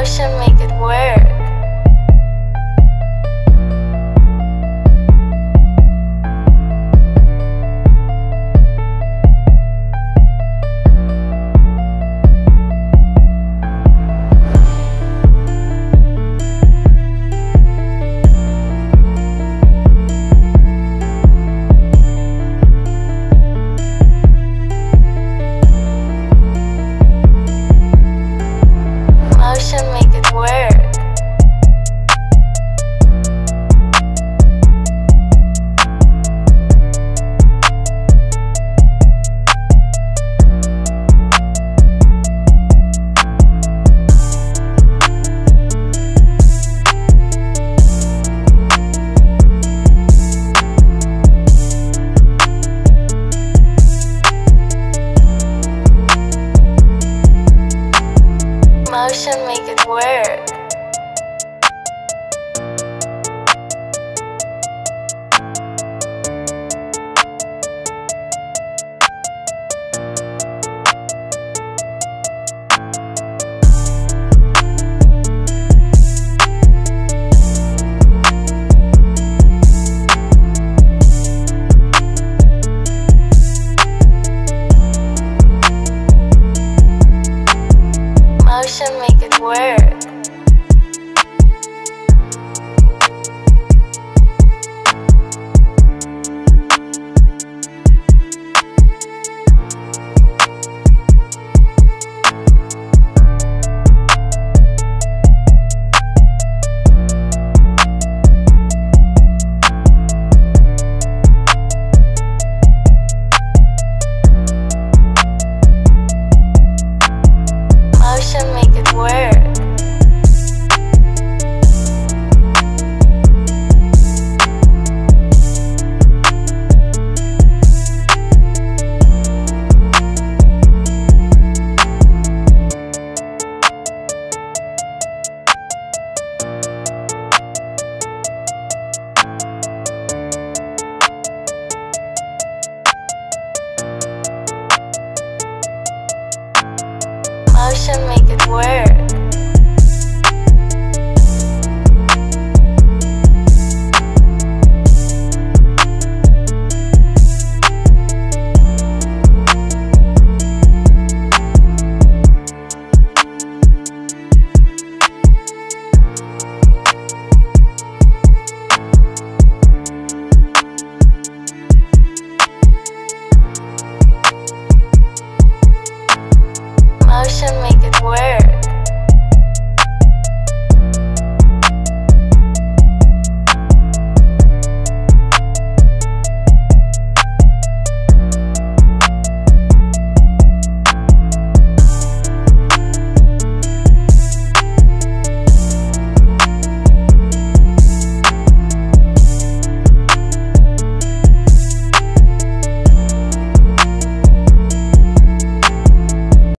emotion, make it work. Emotion, make it work. Emotion, make it work. Make it work. Emotion, make it work.